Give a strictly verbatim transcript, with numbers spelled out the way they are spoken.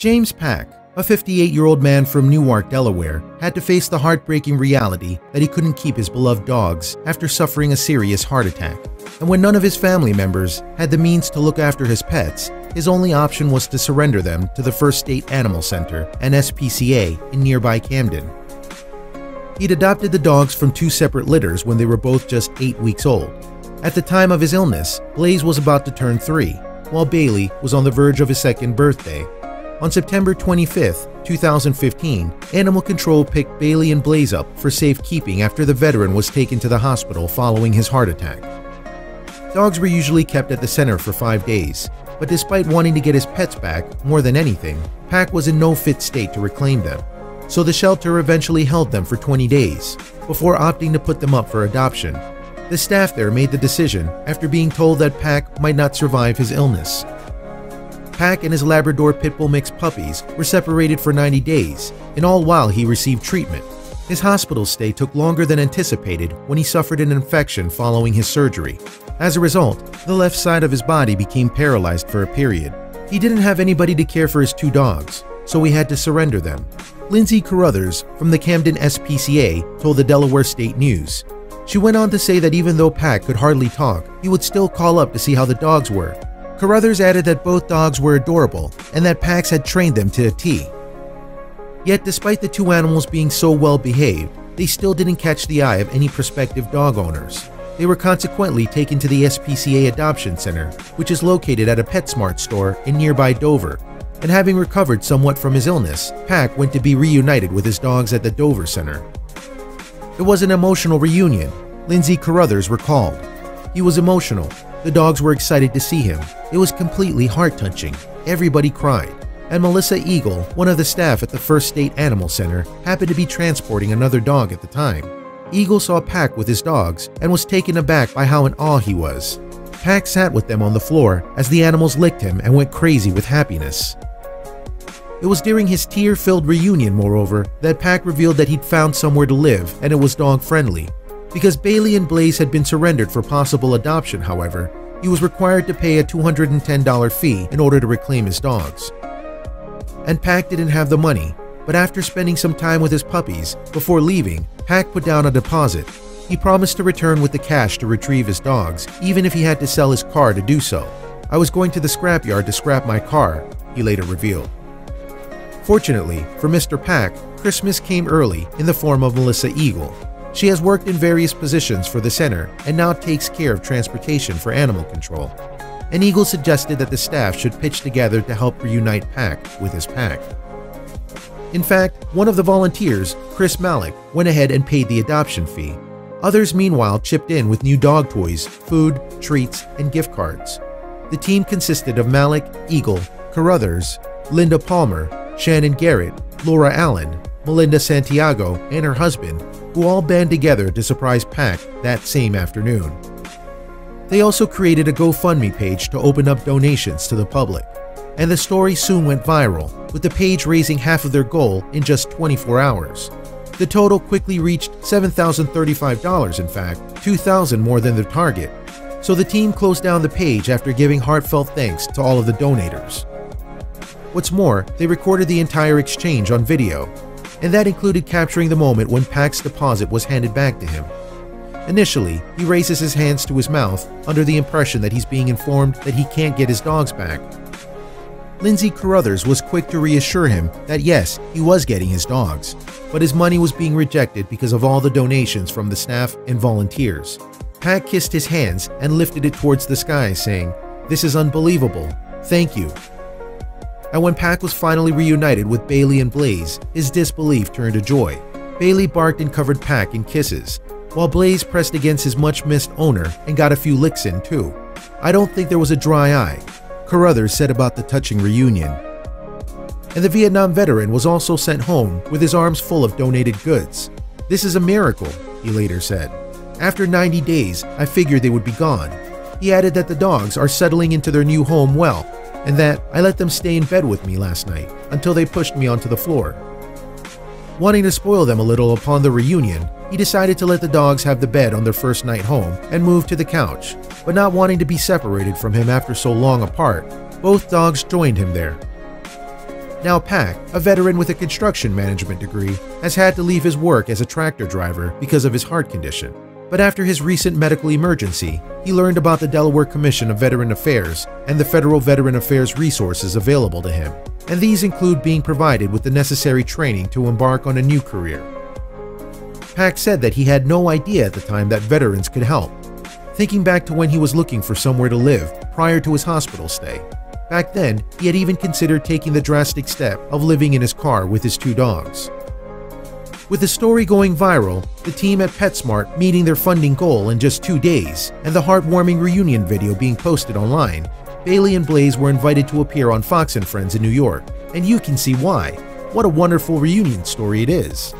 James Pack, a fifty-eight-year-old man from Newark, Delaware, had to face the heartbreaking reality that he couldn't keep his beloved dogs after suffering a serious heart attack. And when none of his family members had the means to look after his pets, his only option was to surrender them to the First State Animal Center and S P C A in nearby Camden. He'd adopted the dogs from two separate litters when they were both just eight weeks old. At the time of his illness, Blaze was about to turn three, while Bailey was on the verge of his second birthday. On September twenty-fifth, two thousand fifteen, Animal Control picked Bailey and Blaze up for safekeeping after the veteran was taken to the hospital following his heart attack. Dogs were usually kept at the center for five days, but despite wanting to get his pets back more than anything, Pack was in no fit state to reclaim them. So the shelter eventually held them for twenty days, before opting to put them up for adoption. The staff there made the decision after being told that Pack might not survive his illness. Pack and his Labrador Pitbull mix puppies were separated for ninety days, and all while he received treatment. His hospital stay took longer than anticipated when he suffered an infection following his surgery. As a result, the left side of his body became paralyzed for a period. He didn't have anybody to care for his two dogs, so he had to surrender them. Lindsay Carruthers from the Camden S P C A told the Delaware State News. She went on to say that even though Pack could hardly talk, he would still call up to see how the dogs were. Carruthers added that both dogs were adorable and that Pack had trained them to a T. Yet despite the two animals being so well behaved, they still didn't catch the eye of any prospective dog owners. They were consequently taken to the S P C A Adoption Center, which is located at a PetSmart store in nearby Dover. And having recovered somewhat from his illness, Pack went to be reunited with his dogs at the Dover Center. It was an emotional reunion, Lindsay Carruthers recalled. He was emotional. The dogs were excited to see him. It was completely heart-touching. Everybody cried. And Melissa Eagle, one of the staff at the First State Animal Center, happened to be transporting another dog at the time. Eagle saw Pack with his dogs and was taken aback by how in awe he was. Pack sat with them on the floor as the animals licked him and went crazy with happiness. It was during his tear-filled reunion, moreover, that Pack revealed that he'd found somewhere to live and it was dog-friendly. Because Bailey and Blaze had been surrendered for possible adoption, however, he was required to pay a two hundred ten dollar fee in order to reclaim his dogs. And Pack didn't have the money, but after spending some time with his puppies, before leaving, Pack put down a deposit. He promised to return with the cash to retrieve his dogs, even if he had to sell his car to do so. "I was going to the scrapyard to scrap my car," he later revealed. Fortunately, for Mister Pack, Christmas came early in the form of Melissa Eagle. She has worked in various positions for the center and now takes care of transportation for animal control. And Eagle suggested that the staff should pitch together to help reunite Pack with his pack. In fact, one of the volunteers, Chris Malick, went ahead and paid the adoption fee. Others, meanwhile, chipped in with new dog toys, food, treats, and gift cards. The team consisted of Malick, Eagle, Carruthers, Linda Palmer, Shannon Garrett, Laura Allen, Melinda Santiago, and her husband, who all banded together to surprise Pack that same afternoon. They also created a GoFundMe page to open up donations to the public, and the story soon went viral, with the page raising half of their goal in just twenty-four hours. The total quickly reached seven thousand thirty-five dollars, in fact, two thousand dollars more than their target. So the team closed down the page after giving heartfelt thanks to all of the donators. What's more, they recorded the entire exchange on video, and that included capturing the moment when Pack's deposit was handed back to him. Initially, he raises his hands to his mouth under the impression that he's being informed that he can't get his dogs back. Lindsay Carruthers was quick to reassure him that yes, he was getting his dogs, but his money was being rejected because of all the donations from the staff and volunteers. Pack kissed his hands and lifted it towards the sky, saying, "This is unbelievable. Thank you." And when Pack was finally reunited with Bailey and Blaze, his disbelief turned to joy. Bailey barked and covered Pack in kisses, while Blaze pressed against his much-missed owner and got a few licks in, too. "I don't think there was a dry eye," Carruthers said about the touching reunion. And the Vietnam veteran was also sent home with his arms full of donated goods. "This is a miracle," he later said. "After ninety days, I figured they would be gone." He added that the dogs are settling into their new home well, and that "I let them stay in bed with me last night until they pushed me onto the floor." Wanting to spoil them a little upon the reunion, he decided to let the dogs have the bed on their first night home and moved to the couch, but not wanting to be separated from him after so long apart, both dogs joined him there. Now Pack, a veteran with a construction management degree, has had to leave his work as a tractor driver because of his heart condition. But after his recent medical emergency, he learned about the Delaware Commission of Veteran Affairs and the Federal Veteran Affairs resources available to him, and these include being provided with the necessary training to embark on a new career. Pack said that he had no idea at the time that veterans could help, thinking back to when he was looking for somewhere to live prior to his hospital stay. Back then, he had even considered taking the drastic step of living in his car with his two dogs. With the story going viral, the team at PetSmart meeting their funding goal in just two days, and the heartwarming reunion video being posted online, Bailey and Blaze were invited to appear on Fox and Friends in New York, and you can see why. What a wonderful reunion story it is.